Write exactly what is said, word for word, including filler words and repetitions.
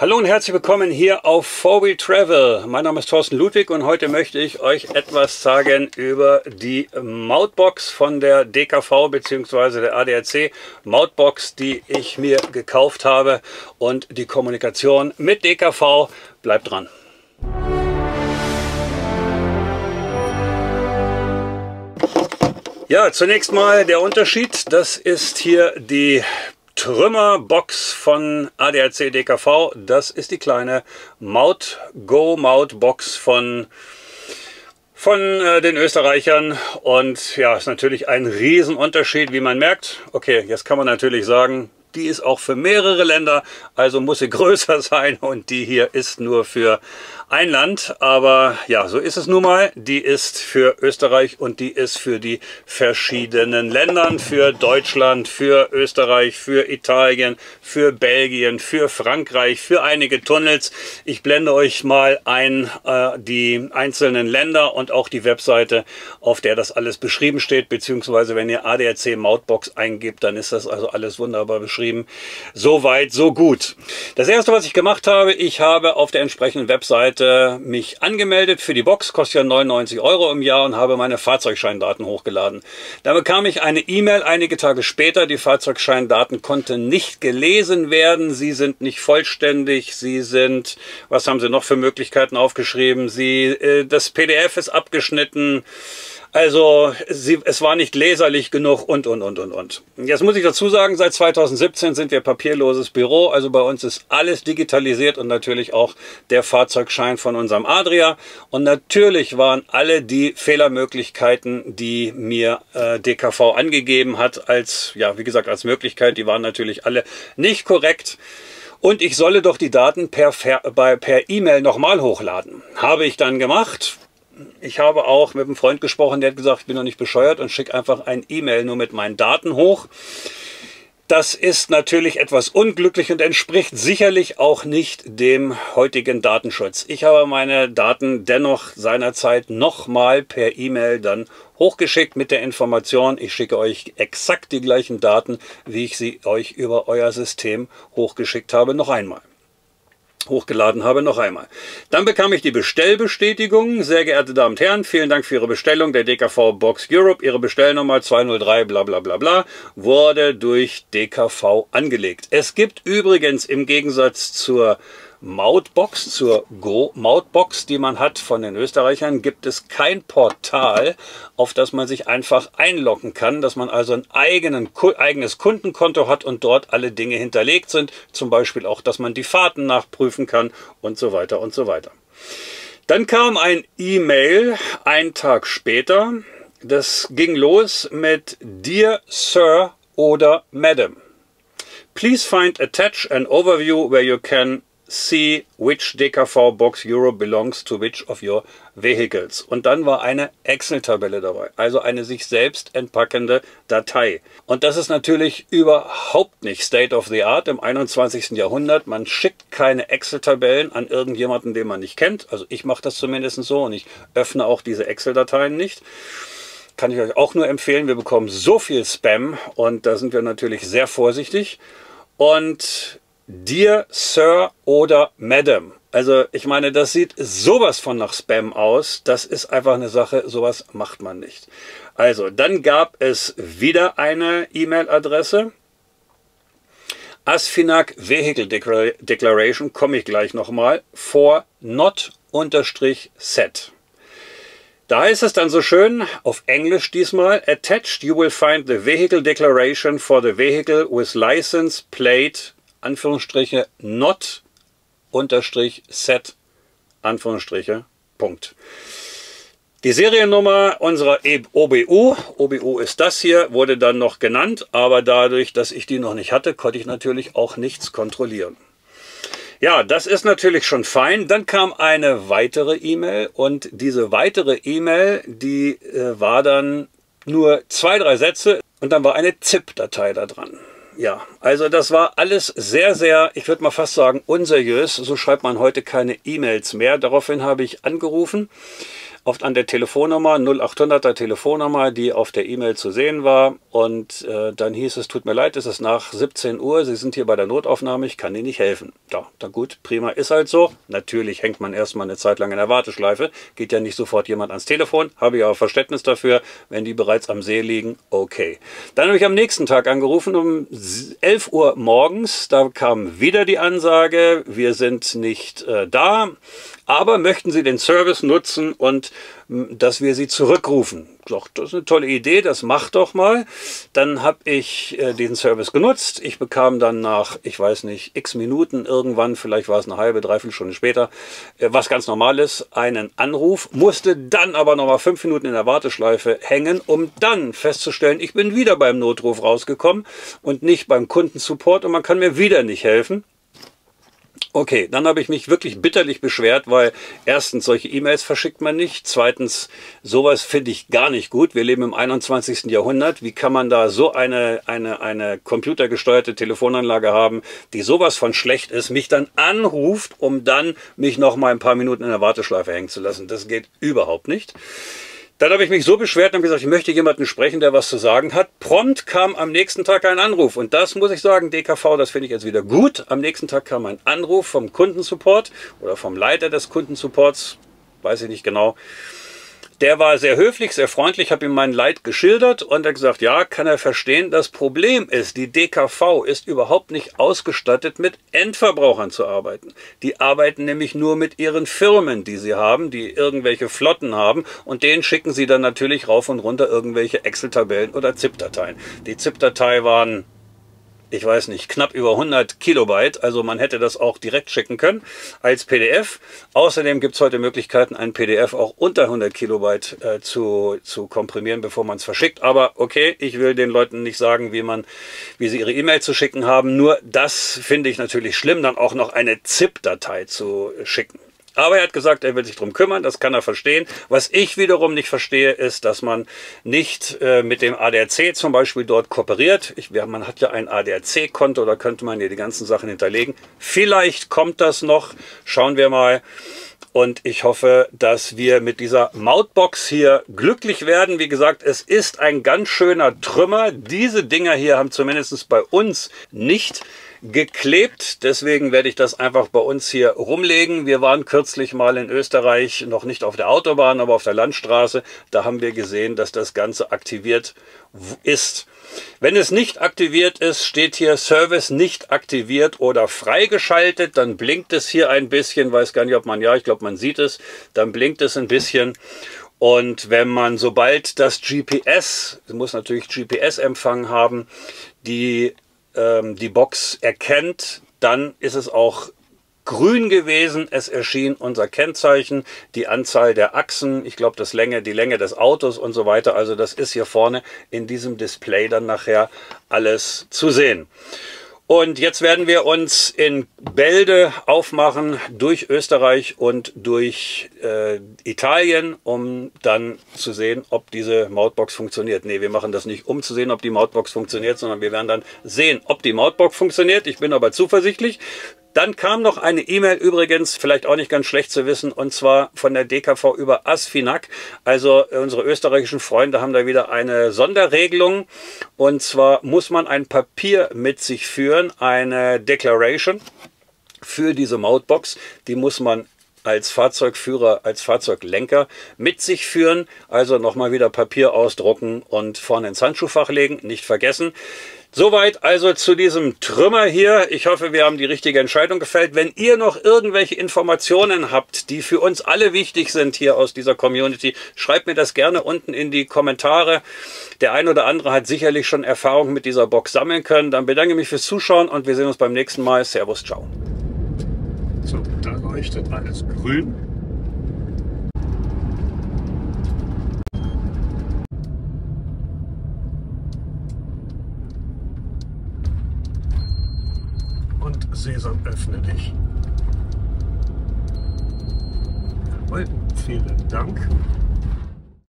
Hallo und herzlich willkommen hier auf four wheel Travel. Mein Name ist Thorsten Ludwig und heute möchte ich euch etwas sagen über die Mautbox von der D K V bzw. der A D A C Mautbox, die ich mir gekauft habe, und die Kommunikation mit D K V. Bleibt dran. Ja, zunächst mal der Unterschied. Das ist hier die Trümmerbox von A D A C D K V. Das ist die kleine Maut-Go-Maut-Box von, von äh, den Österreichern. Und ja, ist natürlich ein Riesenunterschied, wie man merkt. Okay, jetzt kann man natürlich sagen, die ist auch für mehrere Länder, also muss sie größer sein, und die hier ist nur für ein Land. Aber ja, so ist es nun mal. Die ist für Österreich und die ist für die verschiedenen Ländern, für Deutschland, für Österreich, für Italien, für Belgien, für Frankreich, für einige Tunnels. Ich blende euch mal ein äh, die einzelnen Länder und auch die Webseite, auf der das alles beschrieben steht, beziehungsweise wenn ihr A D A C Mautbox eingibt, dann ist das also alles wunderbar beschrieben. So weit, so gut. Das erste, was ich gemacht habe, ich habe auf der entsprechenden Webseite mich angemeldet für die Box, kostet ja neunundneunzig Euro im Jahr, und habe meine Fahrzeugscheindaten hochgeladen. Da bekam ich eine E-Mail einige Tage später, die Fahrzeugscheindaten konnten nicht gelesen werden, sie sind nicht vollständig, sie sind, was haben sie noch für Möglichkeiten aufgeschrieben, sie, das P D F ist abgeschnitten. Also sie, es war nicht leserlich genug und, und, und, und, und. Jetzt muss ich dazu sagen, seit zweitausendsiebzehn sind wir papierloses Büro. Also bei uns ist alles digitalisiert und natürlich auch der Fahrzeugschein von unserem Adria. Und natürlich waren alle die Fehlermöglichkeiten, die mir äh, D K V angegeben hat, als, ja, wie gesagt, als Möglichkeit, die waren natürlich alle nicht korrekt. Und ich solle doch die Daten per, per, per E-Mail nochmal hochladen. Habe ich dann gemacht. Ich habe auch mit einem Freund gesprochen, der hat gesagt, ich bin doch nicht bescheuert und schicke einfach ein E-Mail nur mit meinen Daten hoch. Das ist natürlich etwas unglücklich und entspricht sicherlich auch nicht dem heutigen Datenschutz. Ich habe meine Daten dennoch seinerzeit nochmal per E-Mail dann hochgeschickt mit der Information, ich schicke euch exakt die gleichen Daten, wie ich sie euch über euer System hochgeschickt habe, noch einmal. hochgeladen habe, noch einmal. Dann bekam ich die Bestellbestätigung. Sehr geehrte Damen und Herren, vielen Dank für Ihre Bestellung der D K V Box Europe. Ihre Bestellnummer zwei null drei bla bla bla bla wurde durch D K V angelegt. Es gibt übrigens im Gegensatz zur Mautbox, zur Go-Mautbox, die man hat von den Österreichern, gibt es kein Portal, auf das man sich einfach einloggen kann, dass man also ein eigenen, eigenes Kundenkonto hat und dort alle Dinge hinterlegt sind, zum Beispiel auch, dass man die Fahrten nachprüfen kann und so weiter und so weiter. Dann kam ein E-Mail einen Tag später, das ging los mit Dear Sir oder Madam, please find attach an overview where you can see which D K V Box Europe belongs to which of your vehicles. Und dann war eine Excel-Tabelle dabei, also eine sich selbst entpackende Datei. Und das ist natürlich überhaupt nicht State of the Art im einundzwanzigsten Jahrhundert. Man schickt keine Excel-Tabellen an irgendjemanden, den man nicht kennt. Also ich mache das zumindest so und ich öffne auch diese Excel-Dateien nicht. Kann ich euch auch nur empfehlen, wir bekommen so viel Spam und da sind wir natürlich sehr vorsichtig. Und Dear Sir oder Madam. Also ich meine, das sieht sowas von nach Spam aus. Das ist einfach eine Sache, sowas macht man nicht. Also dann gab es wieder eine E-Mail-Adresse. Asfinag Vehicle Declaration, komme ich gleich nochmal, for not unterstrich set. Da heißt es dann so schön, auf Englisch diesmal, attached you will find the vehicle declaration for the vehicle with license plate Anführungsstriche not unterstrich set Anführungsstriche Punkt. Die Seriennummer unserer O B U, O B U ist das hier, wurde dann noch genannt, aber dadurch, dass ich die noch nicht hatte, konnte ich natürlich auch nichts kontrollieren. Ja, das ist natürlich schon fein. Dann kam eine weitere E-Mail und diese weitere E-Mail, die äh, war dann nur zwei, drei Sätze und dann war eine ZIP-Datei da dran. Ja, also das war alles sehr, sehr, ich würde mal fast sagen, unseriös. So schreibt man heute keine E-Mails mehr. Daraufhin habe ich angerufen oft an der Telefonnummer, null achthunderter Telefonnummer, die auf der E-Mail zu sehen war. Und äh, dann hieß es, tut mir leid, es ist nach siebzehn Uhr, Sie sind hier bei der Notaufnahme, ich kann Ihnen nicht helfen. Ja, dann gut, prima, ist halt so. Natürlich hängt man erstmal eine Zeit lang in der Warteschleife, geht ja nicht sofort jemand ans Telefon, habe ich aber Verständnis dafür, wenn die bereits am See liegen, okay. Dann habe ich am nächsten Tag angerufen, um elf Uhr morgens, da kam wieder die Ansage, wir sind nicht äh, da, aber möchten Sie den Service nutzen und dass wir Sie zurückrufen. Doch, das ist eine tolle Idee, das macht doch mal. Dann habe ich äh, diesen Service genutzt. Ich bekam dann nach, ich weiß nicht, x Minuten irgendwann, vielleicht war es eine halbe, dreiviertel Stunde später, äh, was ganz normal ist, einen Anruf. Musste dann aber nochmal fünf Minuten in der Warteschleife hängen, um dann festzustellen, ich bin wieder beim Notruf rausgekommen und nicht beim Kundensupport und man kann mir wieder nicht helfen. Okay, dann habe ich mich wirklich bitterlich beschwert, weil erstens, solche E-Mails verschickt man nicht. Zweitens, sowas finde ich gar nicht gut. Wir leben im einundzwanzigsten Jahrhundert. Wie kann man da so eine, eine, eine computergesteuerte Telefonanlage haben, die sowas von schlecht ist, mich dann anruft, um dann mich noch mal ein paar Minuten in der Warteschleife hängen zu lassen? Das geht überhaupt nicht. Dann habe ich mich so beschwert und habe gesagt, ich möchte jemanden sprechen, der was zu sagen hat. Prompt kam am nächsten Tag ein Anruf. Und das muss ich sagen, D K V, das finde ich jetzt wieder gut. Am nächsten Tag kam ein Anruf vom Kundensupport oder vom Leiter des Kundensupports, weiß ich nicht genau. Der war sehr höflich, sehr freundlich, habe ihm mein Leid geschildert und er hat gesagt, ja, kann er verstehen, das Problem ist, die D K V ist überhaupt nicht ausgestattet, mit Endverbrauchern zu arbeiten. Die arbeiten nämlich nur mit ihren Firmen, die sie haben, die irgendwelche Flotten haben und denen schicken sie dann natürlich rauf und runter irgendwelche Excel-Tabellen oder ZIP-Dateien. Die ZIP-Datei waren, ich weiß nicht, knapp über hundert Kilobyte, also man hätte das auch direkt schicken können als P D F. Außerdem gibt es heute Möglichkeiten, ein P D F auch unter hundert Kilobyte äh, zu, zu komprimieren, bevor man es verschickt. Aber okay, ich will den Leuten nicht sagen, wie, man, wie sie ihre E-Mail zu schicken haben. Nur das finde ich natürlich schlimm, dann auch noch eine ZIP-Datei zu schicken. Aber er hat gesagt, er will sich darum kümmern, das kann er verstehen. Was ich wiederum nicht verstehe, ist, dass man nicht äh, mit dem A D A C zum Beispiel dort kooperiert. Ich, man hat ja ein A D A C-Konto, da könnte man hier die ganzen Sachen hinterlegen. Vielleicht kommt das noch, schauen wir mal. Und ich hoffe, dass wir mit dieser Mautbox hier glücklich werden. Wie gesagt, es ist ein ganz schöner Trümmer. Diese Dinger hier haben zumindest bei uns nicht geklebt. Deswegen werde ich das einfach bei uns hier rumlegen. Wir waren kürzlich mal in Österreich, noch nicht auf der Autobahn, aber auf der Landstraße. Da haben wir gesehen, dass das Ganze aktiviert ist. Wenn es nicht aktiviert ist, steht hier Service nicht aktiviert oder freigeschaltet. Dann blinkt es hier ein bisschen. Weiß gar nicht, ob man, ja, ich glaube, man sieht es. Dann blinkt es ein bisschen. Und wenn man, sobald das G P S, muss natürlich G P S-Empfang haben, die, ähm, die Box erkennt, dann ist es auch grün gewesen, es erschien unser Kennzeichen, die Anzahl der Achsen, ich glaube das Länge, die Länge des Autos und so weiter. Also das ist hier vorne in diesem Display dann nachher alles zu sehen. Und jetzt werden wir uns in Bälde aufmachen durch Österreich und durch äh, Italien, um dann zu sehen, ob diese Mautbox funktioniert. Ne, wir machen das nicht, um zu sehen, ob die Mautbox funktioniert, sondern wir werden dann sehen, ob die Mautbox funktioniert. Ich bin aber zuversichtlich. Dann kam noch eine E-Mail übrigens, vielleicht auch nicht ganz schlecht zu wissen, und zwar von der D K V über Asfinag. Also unsere österreichischen Freunde haben da wieder eine Sonderregelung. Und zwar muss man ein Papier mit sich führen, eine Declaration für diese Mautbox. Die muss man als Fahrzeugführer, als Fahrzeuglenker mit sich führen. Also nochmal wieder Papier ausdrucken und vorne ins Handschuhfach legen, nicht vergessen. Soweit also zu diesem Trümmer hier. Ich hoffe, wir haben die richtige Entscheidung gefällt. Wenn ihr noch irgendwelche Informationen habt, die für uns alle wichtig sind hier aus dieser Community, schreibt mir das gerne unten in die Kommentare. Der ein oder andere hat sicherlich schon Erfahrung mit dieser Box sammeln können. Dann bedanke ich mich fürs Zuschauen und wir sehen uns beim nächsten Mal. Servus, ciao. So, da leuchtet alles grün. Und Sesam, öffne dich. Jawohl, vielen Dank.